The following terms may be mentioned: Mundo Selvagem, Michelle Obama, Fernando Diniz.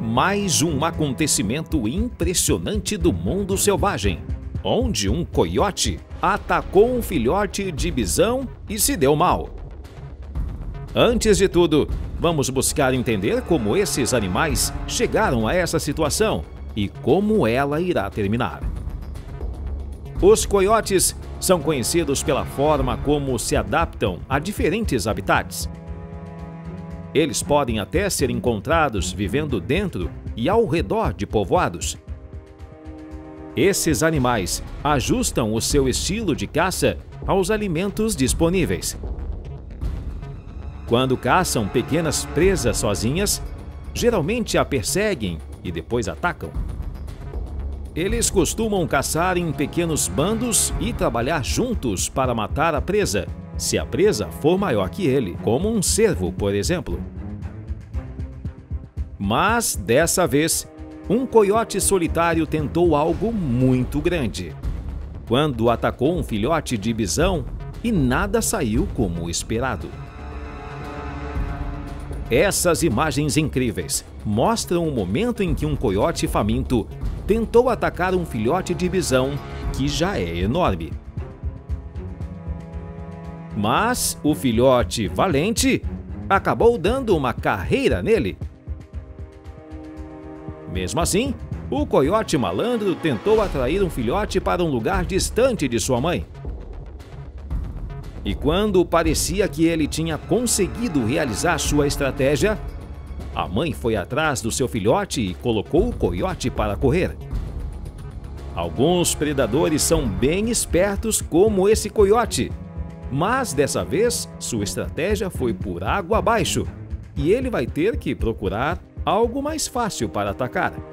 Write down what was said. mais um acontecimento impressionante do mundo selvagem, onde um coiote atacou um filhote de bisão e se deu mal. Antes de tudo, vamos buscar entender como esses animais chegaram a essa situação e como ela irá terminar. Os coiotes são conhecidos pela forma como se adaptam a diferentes habitats. Eles podem até ser encontrados vivendo dentro e ao redor de povoados. Esses animais ajustam o seu estilo de caça aos alimentos disponíveis. Quando caçam pequenas presas sozinhas, geralmente a perseguem e depois atacam. Eles costumam caçar em pequenos bandos e trabalhar juntos para matar a presa, se a presa for maior que ele, como um cervo, por exemplo. Mas, dessa vez, um coiote solitário tentou algo muito grande, quando atacou um filhote de bisão e nada saiu como esperado. Essas imagens incríveis mostram o momento em que um coiote faminto tentou atacar um filhote de bisão que já é enorme. Mas o filhote valente acabou dando uma carreira nele. Mesmo assim, o coiote malandro tentou atrair um filhote para um lugar distante de sua mãe. E quando parecia que ele tinha conseguido realizar sua estratégia, a mãe foi atrás do seu filhote e colocou o coiote para correr. Alguns predadores são bem espertos como esse coiote. Mas, dessa vez, sua estratégia foi por água abaixo e ele vai ter que procurar algo mais fácil para atacar.